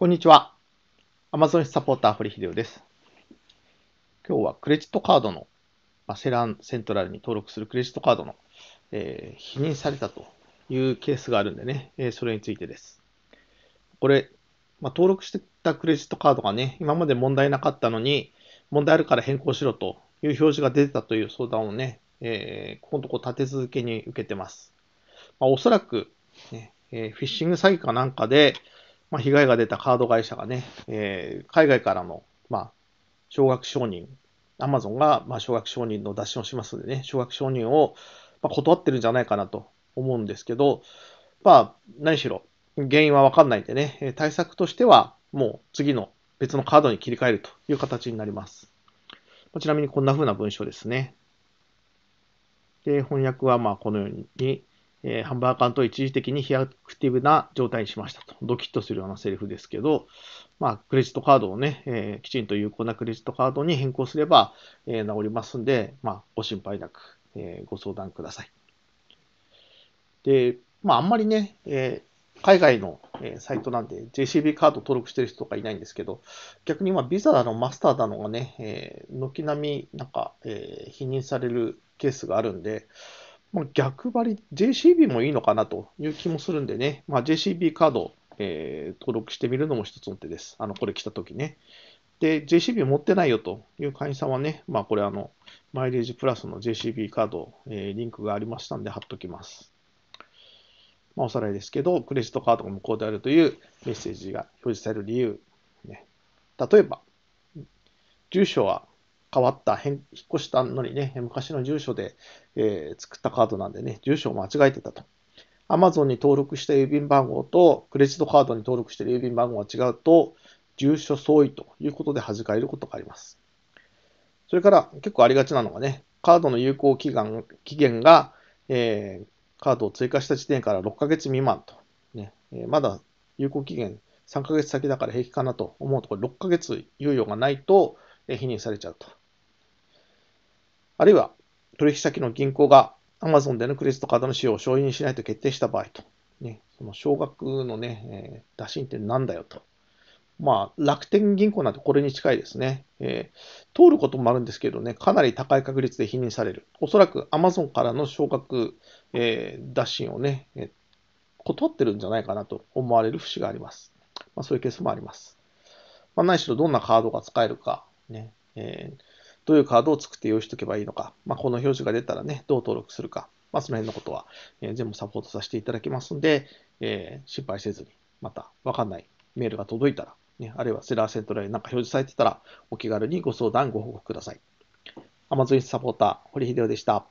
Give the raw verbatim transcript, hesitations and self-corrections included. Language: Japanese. こんにちは。Amazon サポーター、堀秀夫です。今日はクレジットカードの、セランセントラルに登録するクレジットカードの、えー、否認されたというケースがあるんでね、えー、それについてです。これ、まあ、登録してたクレジットカードがね、今まで問題なかったのに、問題あるから変更しろという表示が出てたという相談をね、えー、ここのとこ立て続けに受けてます。まあ、おそらく、ねえー、フィッシング詐欺かなんかで、まあ、被害が出たカード会社がね、えー、海外からの、まあ、少額承認、Amazon が、まあ、少額承認の打診をしますんでね、少額承認を、まあ、断ってるんじゃないかなと思うんですけど、まあ、何しろ、原因はわかんないんでね、対策としては、もう次の別のカードに切り替えるという形になります。ちなみにこんな風な文章ですね。で、翻訳はまあこのように、えー、販売アカウントを一時的に非アクティブな状態にしましたと。ドキッとするようなセリフですけど、まあ、クレジットカードをね、えー、きちんと有効なクレジットカードに変更すれば、えー、治りますんで、まあ、ご心配なく、えー、ご相談ください。で、まあ、あんまりね、えー、海外の、えー、サイトなんで ジェイシービー カード登録してる人とかいないんですけど、逆に今、ビザだのマスターだのがね、えー、軒並みなんか、えー、否認されるケースがあるんで、まあ、逆張り、ジェイシービー もいいのかなという気もするんでね、まあ、ジェイシービー カードを、えー、登録してみるのも一つの手です。あの、これ来たときね。で、ジェイシービー 持ってないよという会員さんはね、まあ、これあの、マイレージプラスの ジェイシービー カード、えー、リンクがありましたんで貼っときます。まあ、おさらいですけど、クレジットカードが無効であるというメッセージが表示される理由。ね、例えば、住所は、変わった、変、引っ越したのにね、昔の住所で、えー、作ったカードなんでね、住所を間違えてたと。Amazon に登録した郵便番号と、クレジットカードに登録している郵便番号が違うと、住所相違ということで弾かれることがあります。それから、結構ありがちなのがね、カードの有効期間、期限が、えー、カードを追加した時点からろっかげつ未満と。ね、えー、まだ有効期限さんかげつ先だから平気かなと思うと、これろっかげつ猶予がないと、えー、否認されちゃうと。あるいは、取引先の銀行が Amazon でのクレジットカードの使用を承認しないと決定した場合と、ね、その少額のね、えー、打診ってなんだよと。まあ、楽天銀行なんてこれに近いですね、えー。通ることもあるんですけどね、かなり高い確率で否認される。おそらく Amazon からの少額、えー、打診をね、えー、断ってるんじゃないかなと思われる節があります。まあ、そういうケースもあります。まあ、何しろどんなカードが使えるか、ね。えーどういうカードを作って用意しておけばいいのか、まあ、この表示が出たらね、どう登録するか、まあ、その辺のことは、えー、全部サポートさせていただきますので、えー、心配せずに、また分かんないメールが届いたら、ね、あるいはセラーセントラルに何か表示されてたら、お気軽にご相談、ご報告ください。Amazon サポーター、堀秀夫でした。